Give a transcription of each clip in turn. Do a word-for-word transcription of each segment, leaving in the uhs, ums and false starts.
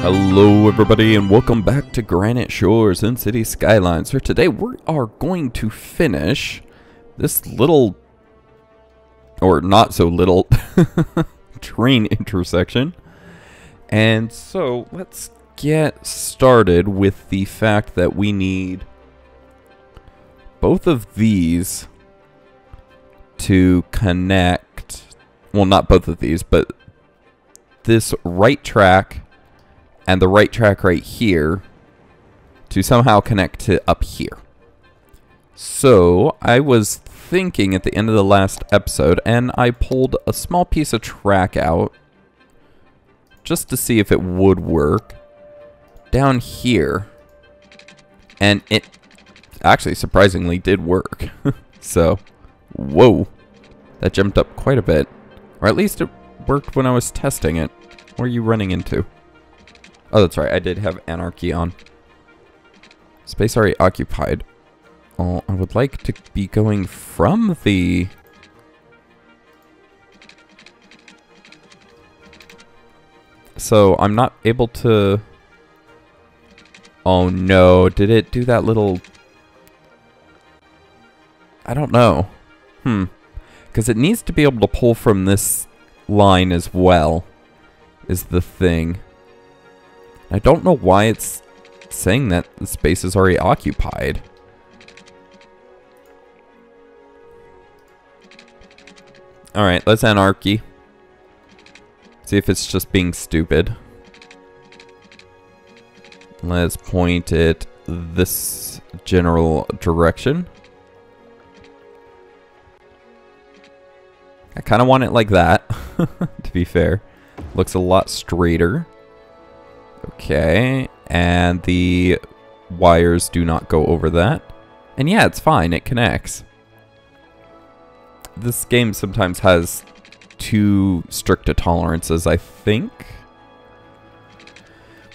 Hello everybody and welcome back to Granite Shores and City Skylines. For today we are going to finish this little, or not so little, train intersection. And so let's get started with the fact that we need both of these to connect. Well, not both of these, but this right track and the right track right here to somehow connect to up here. So I was thinking at the end of the last episode, and I pulled a small piece of track out just to see if it would work down here, and it actually surprisingly did work. So whoa, that jumped up quite a bit, or at least it worked when I was testing it. What are you running into? Oh, that's right, I did have anarchy on. Space already occupied. Oh, I would like to be going from the... So, I'm not able to... Oh no, did it do that little... I don't know. Hmm. Because it needs to be able to pull from this line as well, is the thing. I don't know why it's saying that the space is already occupied. Alright, let's anarchy. See if it's just being stupid. Let's point it this general direction. I kind of want it like that, to be fair. Looks a lot straighter. Okay, and the wires do not go over that. And yeah, it's fine, it connects. This game sometimes has too strict a tolerances, I think.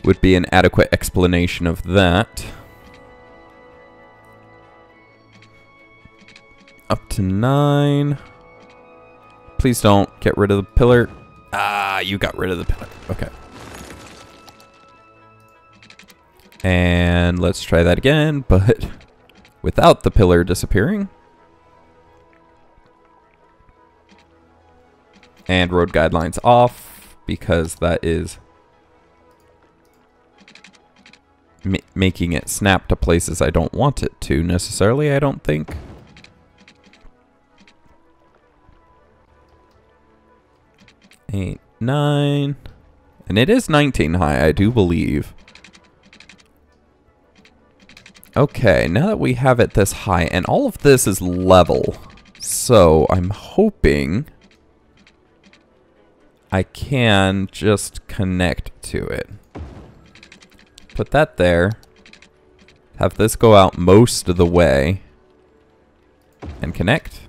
Would be an adequate explanation of that. Up to nine. Please don't get rid of the pillar. Ah, you got rid of the pillar. Okay. And let's try that again, but without the pillar disappearing. And road guidelines off, because that is m making it snap to places I don't want it to necessarily, I don't think. Eight, nine, and it is nineteen high, I do believe. Okay, now that we have it this high, and all of this is level, so I'm hoping I can just connect to it. Put that there, have this go out most of the way, and connect.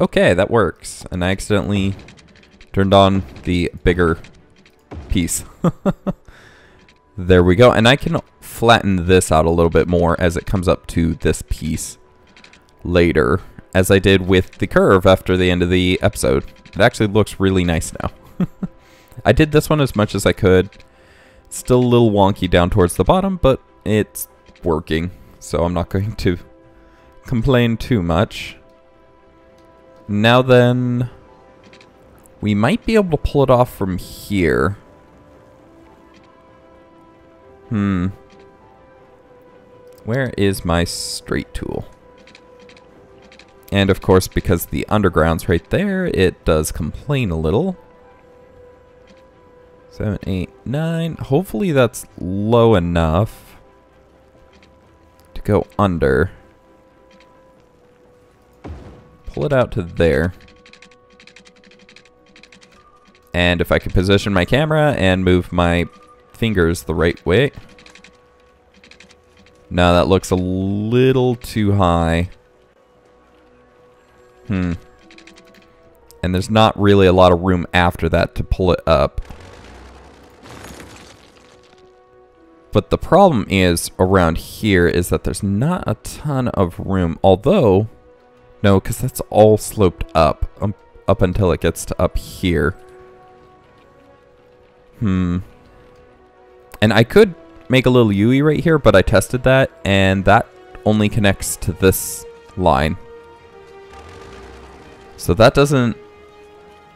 Okay, that works, and I accidentally turned on the bigger piece. There we go, and I can flatten this out a little bit more as it comes up to this piece later, as I did with the curve after the end of the episode. It actually looks really nice now. I did this one as much as I could. Still a little wonky down towards the bottom, but it's working, so I'm not going to complain too much. Now then, we might be able to pull it off from here. Hmm. Where is my straight tool? And of course, because the underground's right there, it does complain a little. Seven, eight, nine. Hopefully that's low enough to go under. Pull it out to there. And if I can position my camera and move my fingers the right way. Now that looks a little too high. Hmm. And there's not really a lot of room after that to pull it up. But the problem is around here is that there's not a ton of room. Although, no, because that's all sloped up, um, up until it gets to up here. Hmm. And I could make a little U I right here, but I tested that, and that only connects to this line. So that doesn't...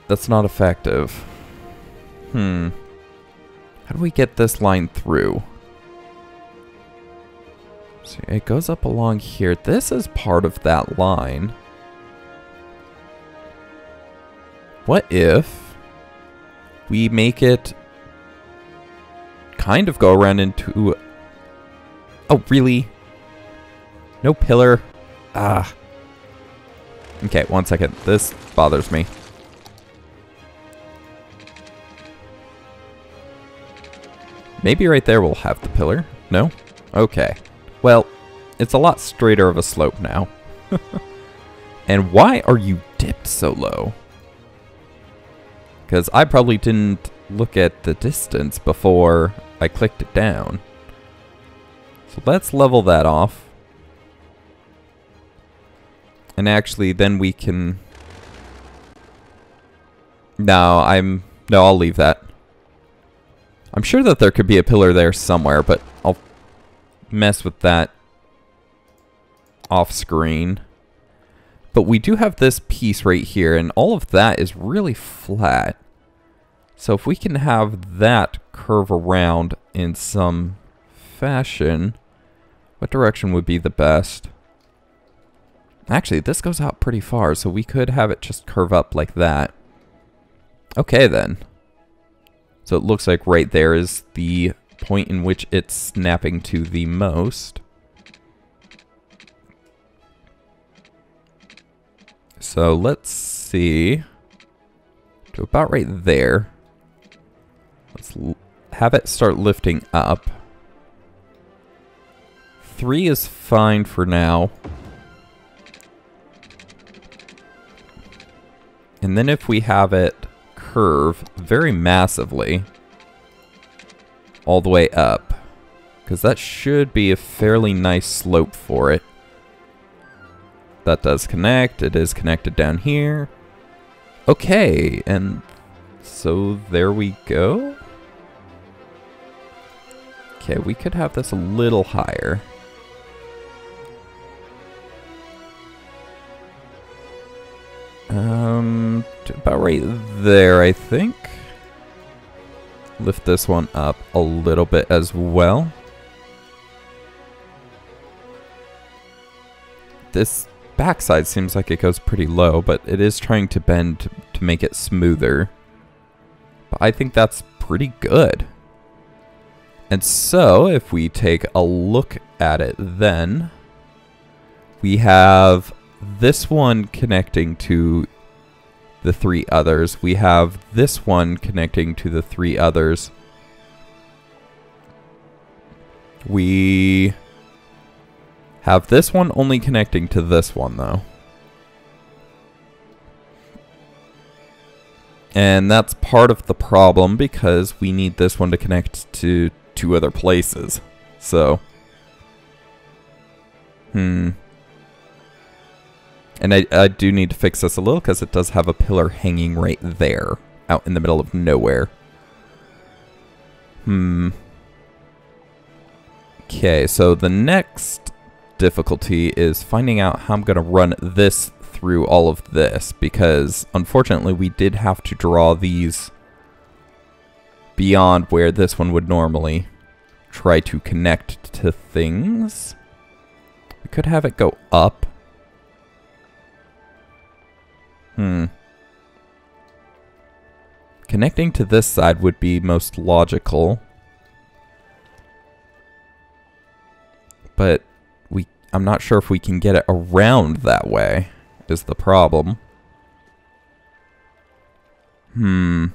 That's not effective. Hmm. How do we get this line through? So it goes up along here. This is part of that line. What if we make it kind of go around into... Oh, really? No pillar? Ah. Okay, one second. This bothers me. Maybe right there we'll have the pillar. No? Okay. Well, it's a lot straighter of a slope now. And why are you dipped so low? Because I probably didn't look at the distance before I clicked it down. So let's level that off. And actually, then we can... No, I'm... No, I'll leave that. I'm sure that there could be a pillar there somewhere, but I'll mess with that off screen. But we do have this piece right here, and all of that is really flat. So if we can have that curve around in some fashion, what direction would be the best? Actually, this goes out pretty far, so we could have it just curve up like that. Okay, then. So it looks like right there is the point in which it's snapping to the most. So let's see. To about right there. Let's l- have it start lifting up. Three is fine for now. And then if we have it curve very massively all the way up, because that should be a fairly nice slope for it. That does connect. It is connected down here. Okay, and so there we go. Okay, we could have this a little higher. Um, about right there, I think. Lift this one up a little bit as well. This backside seems like it goes pretty low, but it is trying to bend to, to make it smoother. But I think that's pretty good. And so, if we take a look at it then, we have... this one connecting to the three others. We have this one connecting to the three others. We have this one only connecting to this one, though. And that's part of the problem because we need this one to connect to two other places. So, hmm... And I, I do need to fix this a little because it does have a pillar hanging right there, out in the middle of nowhere. Hmm. Okay, so the next difficulty is finding out how I'm going to run this through all of this, because unfortunately we did have to draw these beyond where this one would normally try to connect to things. We could have it go up. Hmm. Connecting to this side would be most logical. But we I'm not sure if we can get it around that way is the problem. Hmm.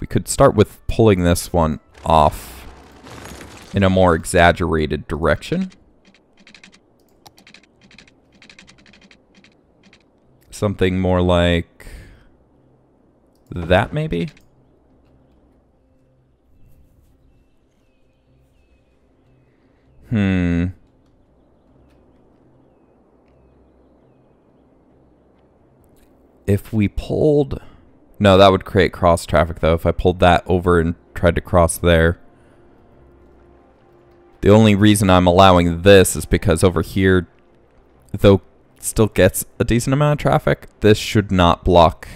We could start with pulling this one off in a more exaggerated direction. Something more like that, maybe? Hmm. If we pulled No, that would create cross traffic though if I pulled that over and tried to cross there. The only reason I'm allowing this is because over here, though still gets a decent amount of traffic, this should not block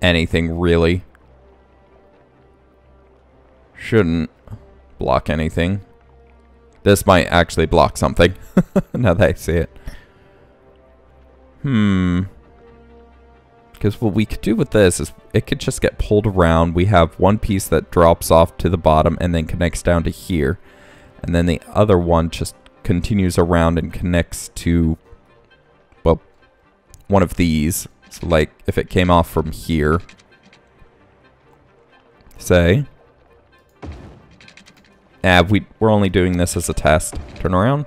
anything really. Shouldn't block anything. This might actually block something now that I see it. Hmm. Because what we could do with this is it could just get pulled around. We have one piece that drops off to the bottom and then connects down to here. And then the other one just continues around and connects to, well, one of these. So like if it came off from here, say, ah, we, we're only doing this as a test. Turn around.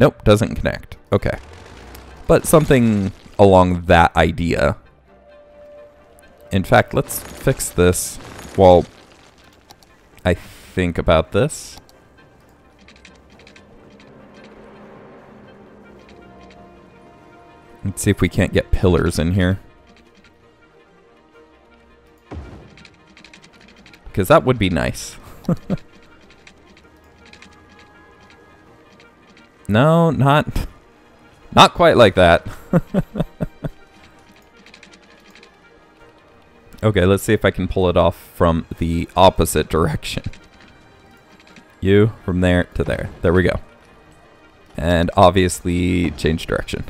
Nope, doesn't connect. Okay. But something along that idea. In fact, let's fix this while I think about this. Let's see if we can't get pillars in here. Because that would be nice. No, not... Not quite like that. Okay, let's see if I can pull it off from the opposite direction. You, from there to there. There we go. And obviously change direction.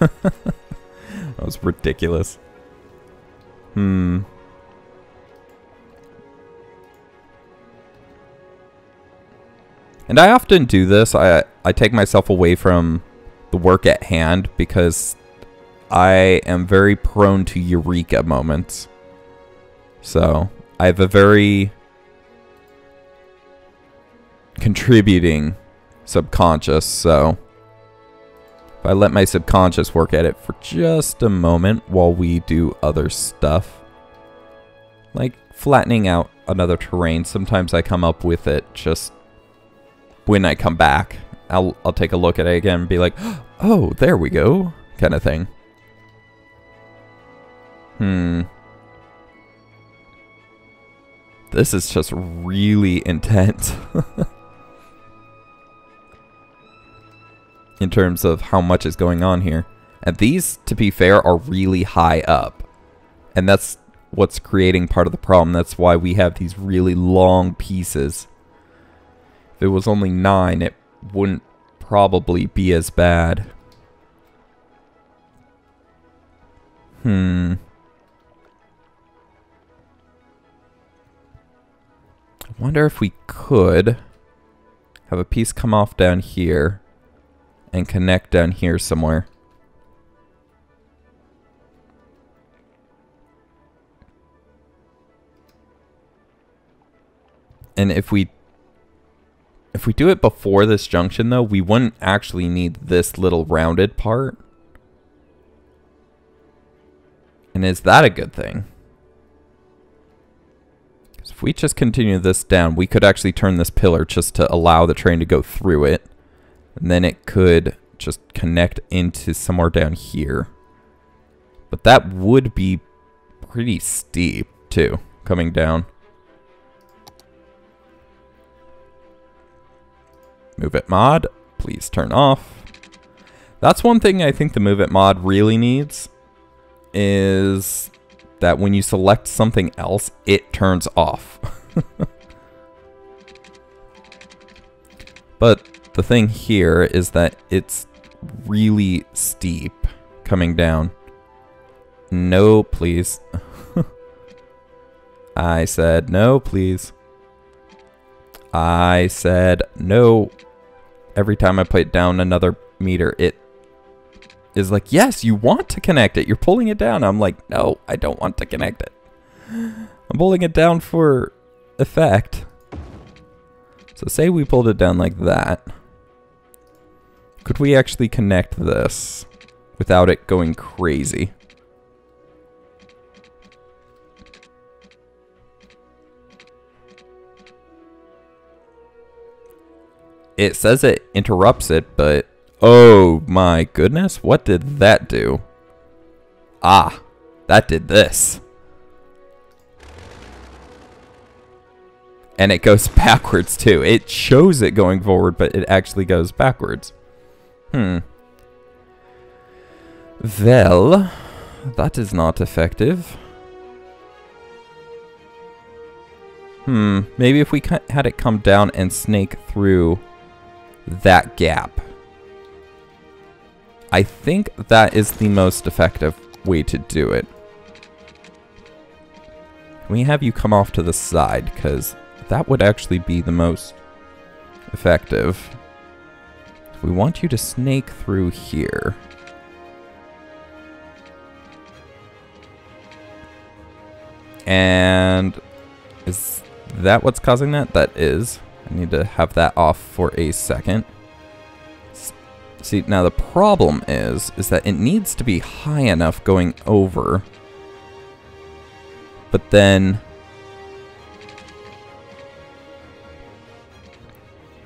That was ridiculous. Hmm. And I often do this. I, I take myself away from the work at hand because I am very prone to eureka moments. So I have a very contributing subconscious. So if I let my subconscious work at it for just a moment while we do other stuff, like flattening out another terrain, sometimes I come up with it just... When I come back, I'll, I'll take a look at it again and be like, oh, there we go, kind of thing. Hmm. This is just really intense. In terms of how much is going on here. And these, to be fair, are really high up. And that's what's creating part of the problem. That's why we have these really long pieces. If it was only nine, it wouldn't probably be as bad. Hmm. I wonder if we could have a piece come off down here and connect down here somewhere. And if we If we do it before this junction, though, we wouldn't actually need this little rounded part. And is that a good thing? Because if we just continue this down, we could actually turn this pillar just to allow the train to go through it. And then it could just connect into somewhere down here. But that would be pretty steep, too, coming down. Move It mod, please turn off. That's one thing I think the Move It mod really needs, is that when you select something else, it turns off. But the thing here is that it's really steep coming down. No, please. I said no, please. I said no. Every time I put it down another meter, it is like, yes, you want to connect it. You're pulling it down. I'm like, no, I don't want to connect it. I'm pulling it down for effect. So say we pulled it down like that. Could we actually connect this without it going crazy? It says it interrupts it, but oh my goodness, what did that do? Ah, that did this. And it goes backwards too. It shows it going forward, but it actually goes backwards. Hmm. Well, that is not effective. Hmm, maybe if we had it come down and snake through that gap. I think that is the most effective way to do it. Can we have you come off to the side, because that would actually be the most effective. We want you to snake through here. And is that what's causing that? That is. I need to have that off for a second. See, now the problem is, is that it needs to be high enough going over. But then...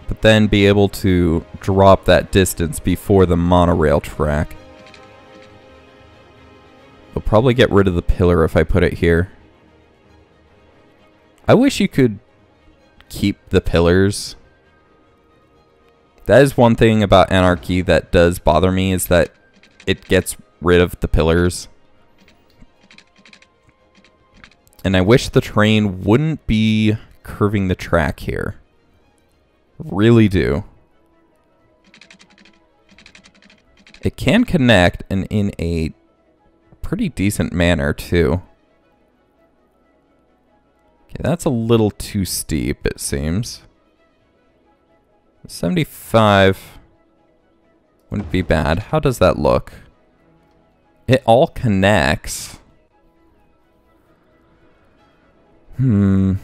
But then be able to drop that distance before the monorail track. I'll probably get rid of the pillar if I put it here. I wish you could keep the pillars. That is one thing about Anarchy that does bother me, is that it gets rid of the pillars. And I wish the train wouldn't be curving the track here. Really do. It can connect, and in a pretty decent manner too. Okay, that's a little too steep, it seems. seventy-five wouldn't be bad. How does that look? It all connects. Hmm.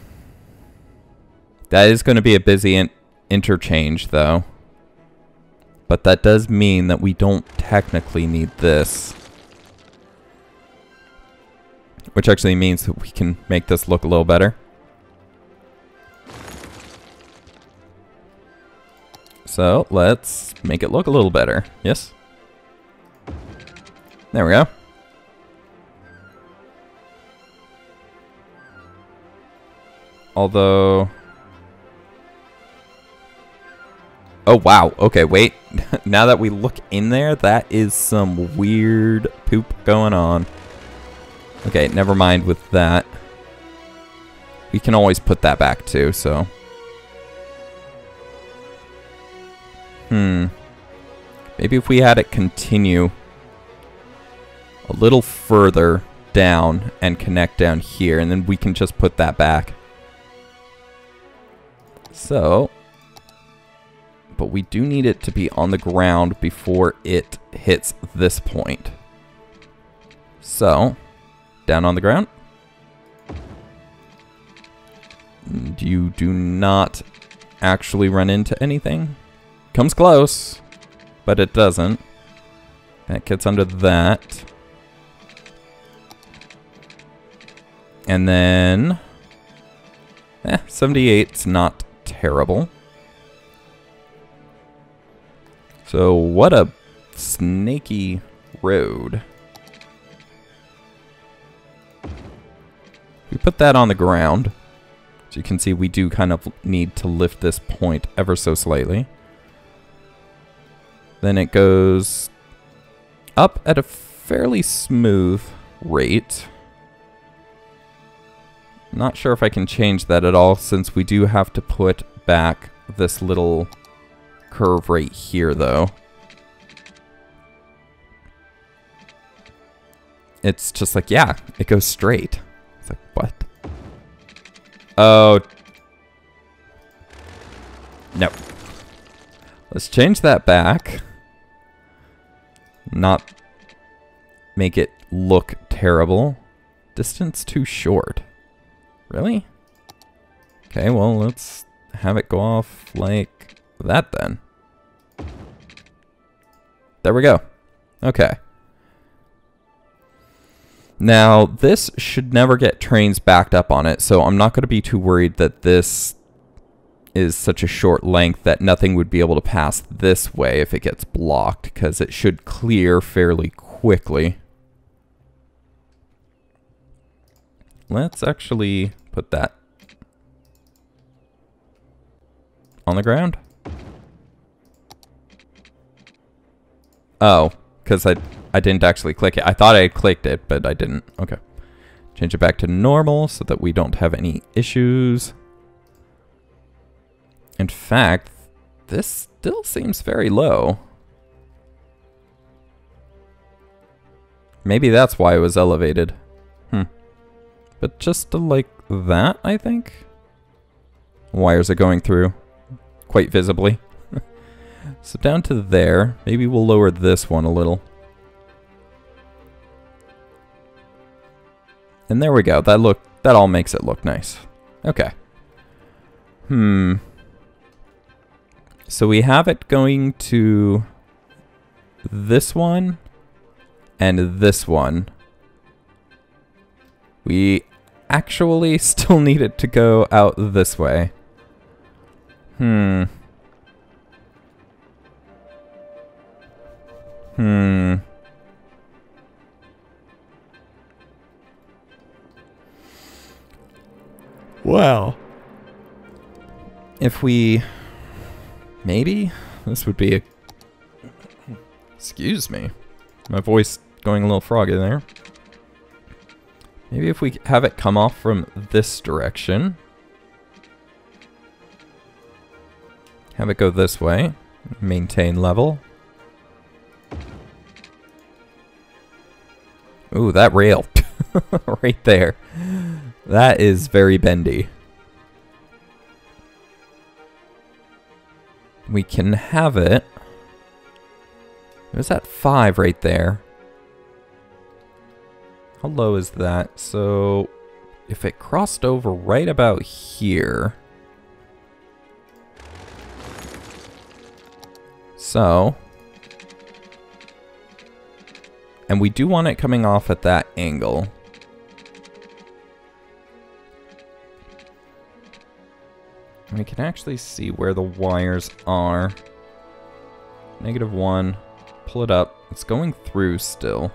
That is going to be a busy in interchange, though. But that does mean that we don't technically need this. Which actually means that we can make this look a little better. So let's make it look a little better. Yes. There we go. Although... Oh, wow. Okay, wait. Now that we look in there, that is some weird poop going on. Okay, never mind with that. We can always put that back too, so... Hmm. Maybe if we had it continue a little further down and connect down here, and then we can just put that back. So, but we do need it to be on the ground before it hits this point. So, down on the ground. And you do not actually run into anything. Comes close, but it doesn't. That gets under that. And then, eh, seventy-eight's not terrible. So what a snaky road. We put that on the ground. So you can see we do kind of need to lift this point ever so slightly. Then it goes up at a fairly smooth rate. Not sure if I can change that at all, since we do have to put back this little curve right here, though. It's just like, yeah, it goes straight. It's like, what? Oh. No. Let's change that back. Not make it look terrible. Distance too short. Really? Okay, well, let's have it go off like that then. There we go. Okay. Now, this should never get trains backed up on it, so I'm not going to be too worried that this is such a short length that nothing would be able to pass this way if it gets blocked, because it should clear fairly quickly. let's actually put that on the ground. Oh, because I, I didn't actually click it. I thought I clicked it, but I didn't. Okay. Change it back to normal so that we don't have any issues. In fact, this still seems very low. Maybe that's why it was elevated. Hmm. But just like that, I think. Wires are going through quite visibly. So down to there. Maybe we'll lower this one a little. And there we go. That look, that all makes it look nice. Okay. Hmm. So we have it going to this one and this one. We actually still need it to go out this way. Hmm. Hmm. Well, if we, maybe this would be a, excuse me, my voice going a little froggy there. Maybe if we have it come off from this direction, have it go this way, maintain level. Ooh, that rail right there. That is very bendy. We can have it. There's that five right there. How low is that? So if it crossed over right about here. So. And we do want it coming off at that angle. We can actually see where the wires are. Negative one. Pull it up. It's going through still.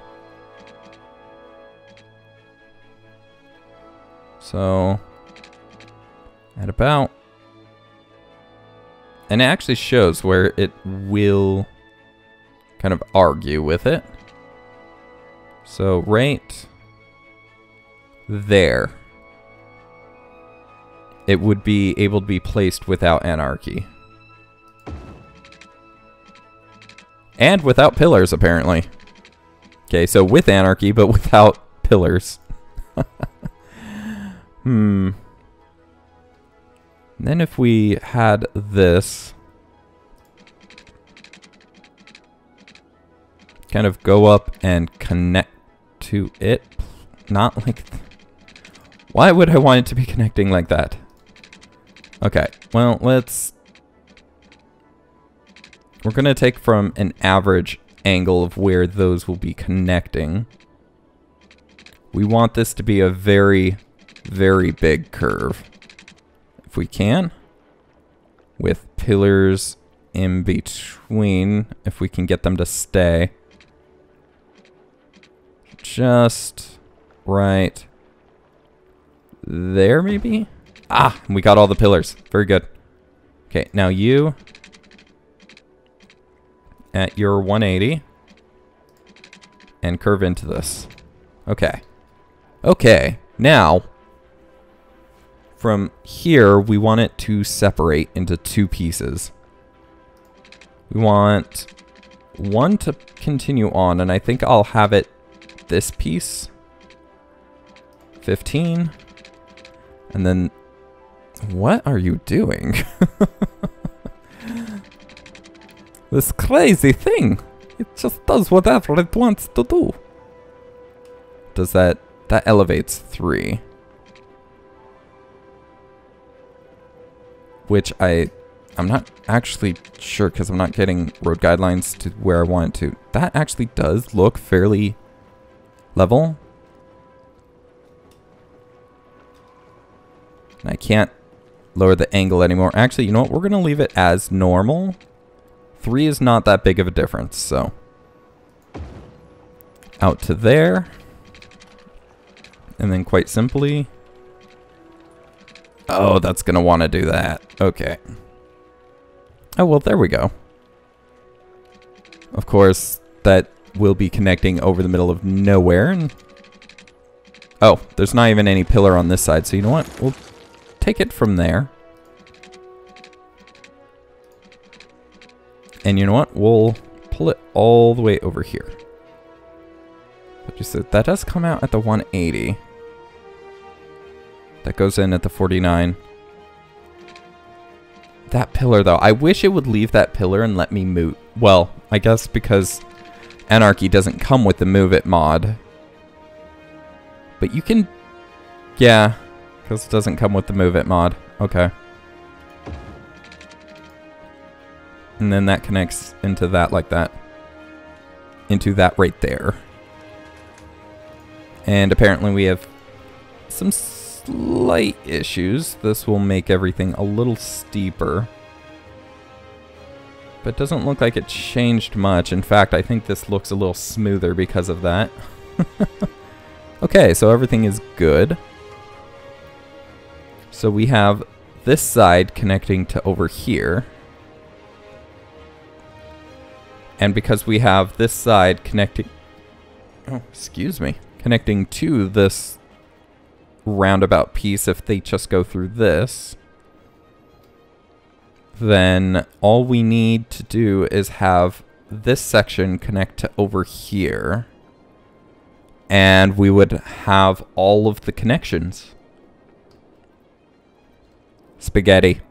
So, at about... And it actually shows where it will kind of argue with it. So, right there. It would be able to be placed without anarchy. And without pillars, apparently. Okay, so with anarchy, but without pillars. Hmm. And then if we had this... kind of go up and connect to it. Not like... Th- Why would I want it to be connecting like that? Okay, well, let's... We're going to take from an average angle of where those will be connecting. We want this to be a very, very big curve. If we can. With pillars in between, if we can get them to stay. Just right there, maybe? Ah, we got all the pillars. Very good. Okay, now you... at your one eighty and curve into this. Okay. Okay, now from here we want it to separate into two pieces. We want one to continue on, and I think I'll have it this piece, fifteen, and then what are you doing? This crazy thing. It just does whatever it wants to do. Does that... that elevates three. Which I... I'm not actually sure because I'm not getting road guidelines to where I want it to. That actually does look fairly level. And I can't lower the angle anymore. Actually, you know what? We're going to leave it as normal. Three is not that big of a difference, so. Out to there. and then quite simply... Oh, that's gonna want to do that. Okay. Oh, well, there we go. Of course, that will be connecting over the middle of nowhere. And oh, there's not even any pillar on this side, so you know what? We'll take it from there. And you know what? We'll pull it all the way over here. Just that, that does come out at the one eighty. That goes in at the forty-nine. That pillar, though. I wish it would leave that pillar and let me move. Well, I guess because Anarchy doesn't come with the Move It mod. But you can... Yeah. Because it doesn't come with the Move It mod. Okay. And then that connects into that like that. Into that right there. And apparently we have some slight issues. This will make everything a little steeper. But doesn't look like it changed much. In fact, I think this looks a little smoother because of that. Okay, so everything is good. So we have this side connecting to over here. And because we have this side connecting... Oh, excuse me. Connecting to this roundabout piece, if they just go through this, then all we need to do is have this section connect to over here, and we would have all of the connections. Spaghetti.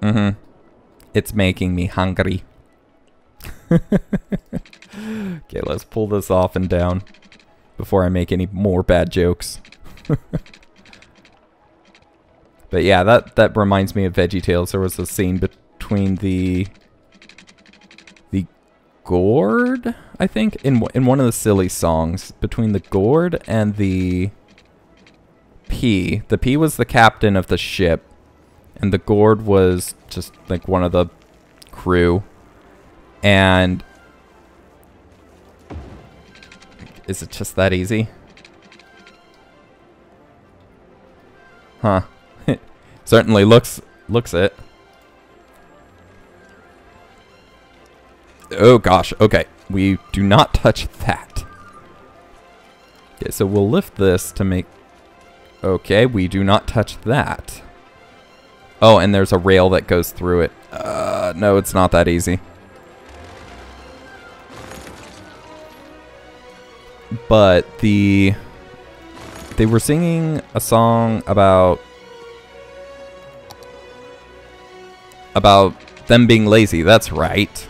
Mm-hmm. It's making me hungry. Okay, let's pull this off and down before I make any more bad jokes. But yeah, that, that reminds me of Veggie Tales. There was a scene between the... The gourd, I think? In, in one of the silly songs. Between the gourd and the... Pea. The pea was the captain of the ship. And the gourd was just like one of the crew. And... Is it just that easy? Huh. Certainly looks looks it. Oh gosh, okay. We do not touch that. Okay, so we'll lift this to make... Okay, we do not touch that. Oh, and there's a rail that goes through it. Uh, no, it's not that easy. But the they were singing a song about about them being lazy. That's right.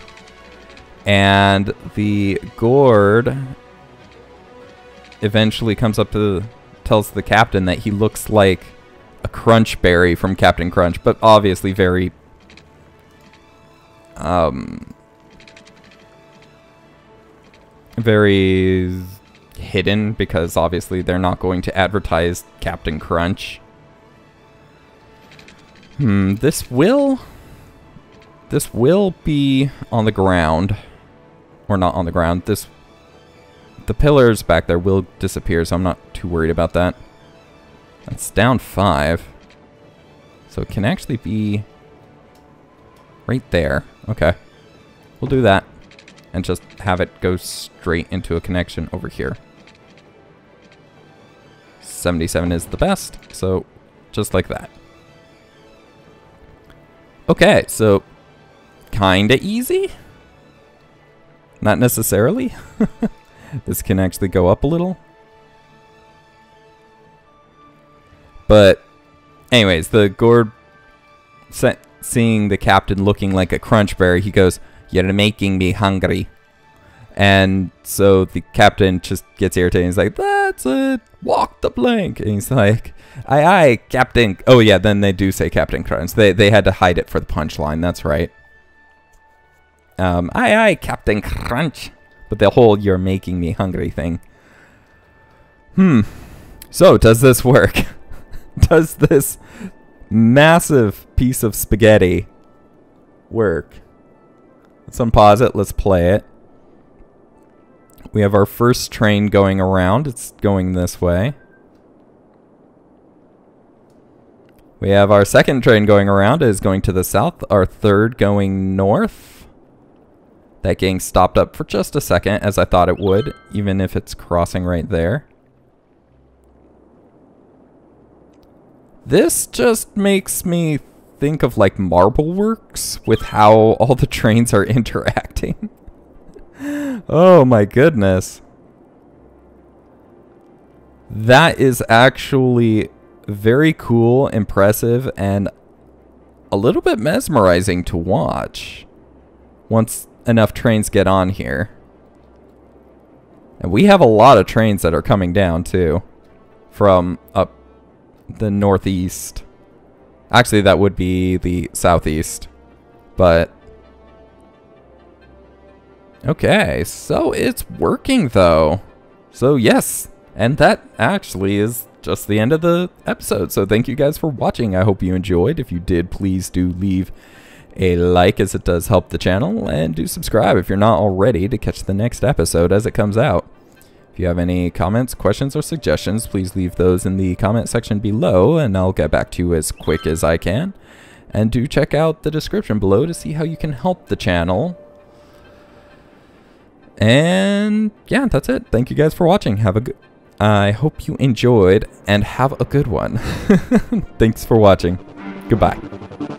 And the gourd eventually comes up to tells the captain that he looks like a crunch berry from Captain Crunch, but obviously very um very hidden, because obviously they're not going to advertise Captain Crunch. Hmm, this will... This will be on the ground. Or not on the ground. This... The pillars back there will disappear, so I'm not too worried about that. That's down five. So it can actually be... right there. Okay. We'll do that. And just have it go straight into a connection over here. seventy-seven is the best, so just like that. Okay, so kinda easy? Not necessarily. This can actually go up a little. But anyways, the gourd, seeing the captain looking like a crunch berry, he goes, "You're making me hungry." And so the captain just gets irritated. He's like, "That's it. Walk the plank." And he's like, "Aye, aye, Captain." Oh, yeah, then they do say Captain Crunch. They, they had to hide it for the punchline. That's right. Um, "Aye, aye, Captain Crunch." But the whole "you're making me hungry" thing. Hmm. So, does this work? Does this massive piece of spaghetti work? Let's unpause it. Let's play it. We have our first train going around. It's going this way. We have our second train going around. It is going to the south. Our third going north. That gang stopped up for just a second, as I thought it would, even if it's crossing right there. This just makes me think of like Marbleworks with how all the trains are interacting. Oh my goodness. That is actually very cool, impressive, and a little bit mesmerizing to watch once enough trains get on here. And we have a lot of trains that are coming down too from up the northeast. Actually, that would be the southeast, but okay, so it's working though. So yes, and that actually is just the end of the episode. So thank you guys for watching. I hope you enjoyed. If you did, please do leave a like, as it does help the channel, and do subscribe if you're not already to catch the next episode as it comes out. If you have any comments, questions, or suggestions, please leave those in the comment section below, and I'll get back to you as quick as I can. And do check out the description below to see how you can help the channel. And yeah, that's it. Thank you guys for watching. Have a good... I hope you enjoyed, and have a good one. Thanks for watching. Goodbye.